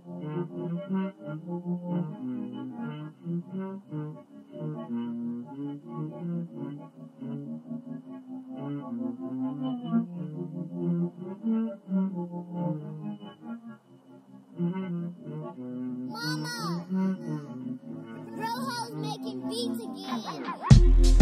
Mama! Rojoz making beats again!